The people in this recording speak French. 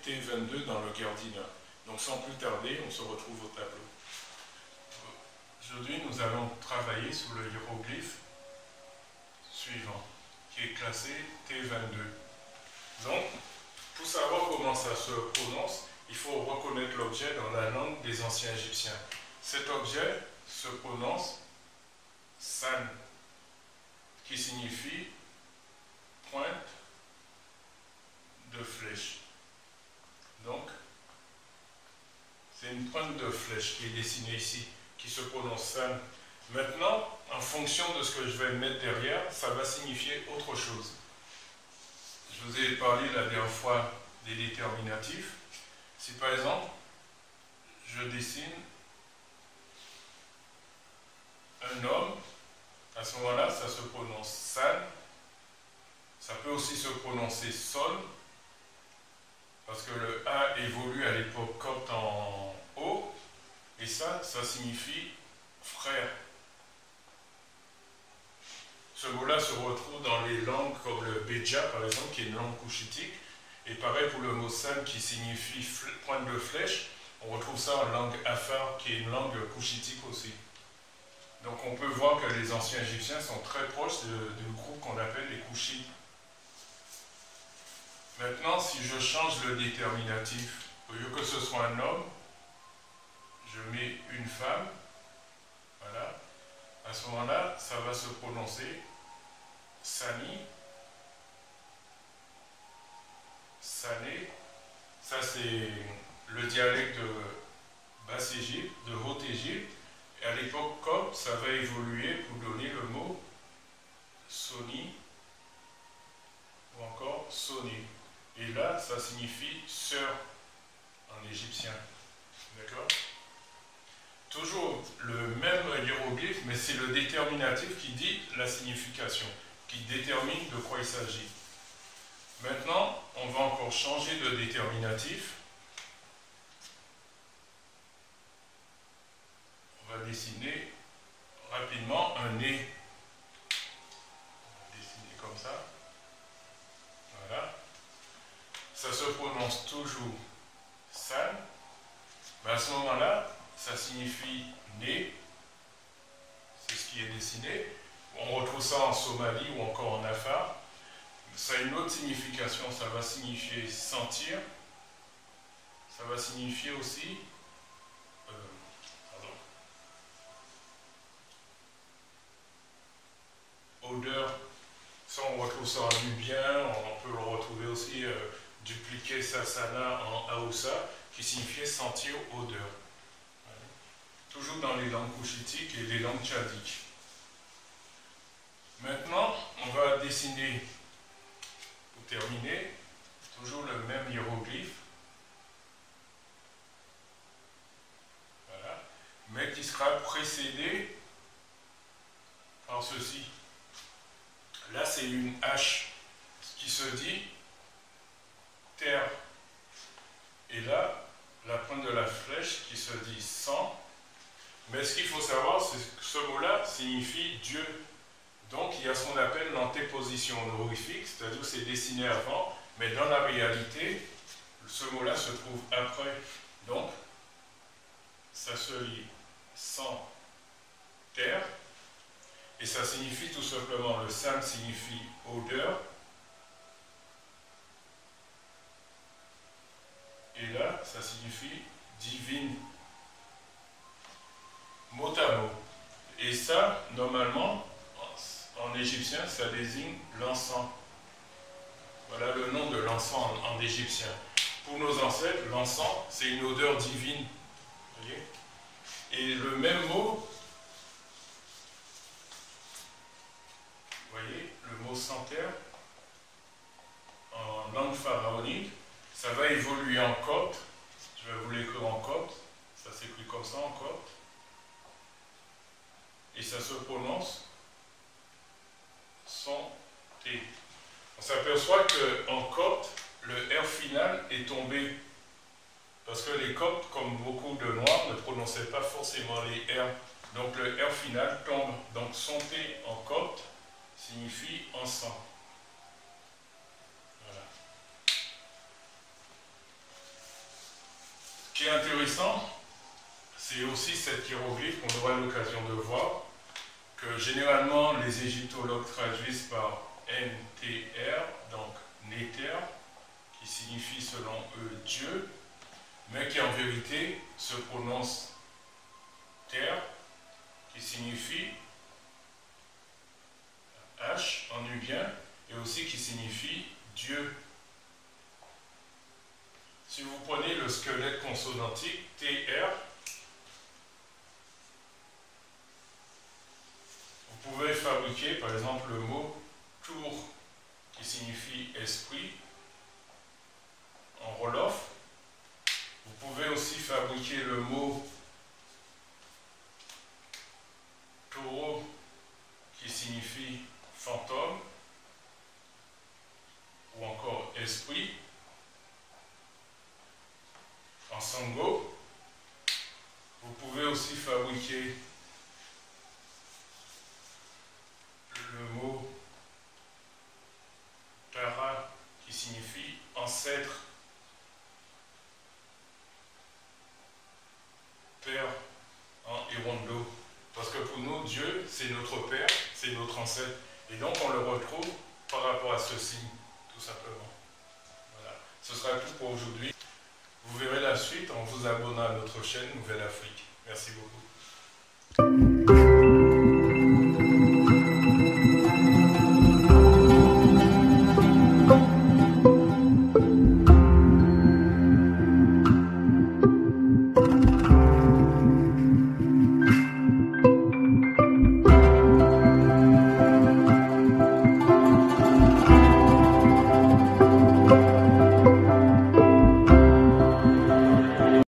T22 dans le Gardiner. Donc sans plus tarder, on se retrouve au tableau. Aujourd'hui, nous allons travailler sur le hiéroglyphe suivant, qui est classé T22. Donc, pour savoir comment ça se prononce, il faut reconnaître l'objet dans la langue des anciens Égyptiens. Cet objet se prononce San, qui signifie pointe de flèche. Donc, c'est une pointe de flèche qui est dessinée ici, qui se prononce San. Maintenant, en fonction de ce que je vais mettre derrière, ça va signifier autre chose. Je vous ai parlé la dernière fois des déterminatifs. Si par exemple, je dessine un homme, à ce moment-là, ça se prononce San. Ça peut aussi se prononcer Sol, parce que le A évolue à l'époque copte en O, et ça signifie frère. Ce mot-là se retrouve dans les langues comme le Béja, par exemple, qui est une langue couchitique, et pareil pour le mot San qui signifie pointe de flèche, on retrouve ça en langue Afar, qui est une langue couchitique aussi. Donc on peut voir que les anciens Égyptiens sont très proches du groupe qu'on appelle les couchites. Maintenant, si je change le déterminatif, au lieu que ce soit un homme, je mets une femme, voilà, à ce moment-là, ça va se prononcer Sani, Sané, ça c'est le dialecte de Basse-Égypte, de Haute-Égypte, et à l'époque copte, ça va évoluer pour donner le mot Soni, ou encore Soni. Et là, ça signifie sœur en égyptien. D'accord? Toujours le même hiéroglyphe, mais c'est le déterminatif qui dit la signification, qui détermine de quoi il s'agit. Maintenant, on va encore changer de déterminatif. On va dessiner rapidement un nez. On va dessiner comme ça. Voilà. Ça se prononce toujours San, mais à ce moment-là, ça signifie né, c'est ce qui est dessiné. On retrouve ça en Somalie ou encore en Afar. Ça a une autre signification, ça va signifier sentir, ça va signifier aussi, odeur. Ça, on retrouve ça en Nubien, on peut le retrouver aussi dupliquer Sassana en Aoussa, qui signifiait sentir odeur. Voilà. Toujours dans les langues couchitiques et les langues tchadiques. Maintenant, on va dessiner, pour terminer, toujours le même hiéroglyphe. Voilà. Mais qui sera précédé par ceci. Là, c'est une hache qui se dit terre. Et là, la pointe de la flèche qui se dit sang. Mais ce qu'il faut savoir, c'est que ce mot-là signifie Dieu. Donc, il y a ce qu'on appelle l'antéposition honorifique, c'est-à-dire que c'est dessiné avant, mais dans la réalité, ce mot-là se trouve après. Donc, ça se lit sang, terre. Et ça signifie tout simplement, le San signifie odeur. Et là, ça signifie divine. Mot à mot. Et ça, normalement, en égyptien, ça désigne l'encens. Voilà le nom de l'encens en égyptien. Pour nos ancêtres, l'encens, c'est une odeur divine. Vous voyez ? Et le même mot, vous voyez, le mot senteur, en langue pharaonique, ça va évoluer en copte. Je vais vous l'écrire en copte. Ça s'écrit comme ça en copte. Et ça se prononce son T. On s'aperçoit qu'en copte, le R final est tombé. Parce que les coptes, comme beaucoup de noirs, ne prononçaient pas forcément les R. Donc le R final tombe. Donc son T en copte signifie en sang. Voilà. Ce qui est intéressant, c'est aussi cette hiéroglyphe qu'on aura l'occasion de voir, que généralement les égyptologues traduisent par NTR, donc Néter, qui signifie selon eux Dieu, mais qui en vérité se prononce Terre, qui signifie H en nubien, et aussi qui signifie Dieu. Si vous prenez le squelette consonantique TR, vous pouvez fabriquer par exemple le mot tour, qui signifie esprit en Roloff. Vous pouvez aussi fabriquer le mot taureau, qui signifie fantôme, ou encore esprit en Sango. Vous pouvez aussi fabriquer le mot Tara, qui signifie ancêtre, père en Hirondo, parce que pour nous, Dieu, c'est notre père, c'est notre ancêtre, et donc on le retrouve par rapport à ce signe, tout simplement. Voilà, ce sera tout pour aujourd'hui. Vous verrez la suite en vous abonnant à notre chaîne Nouvelle Afrique. Merci beaucoup.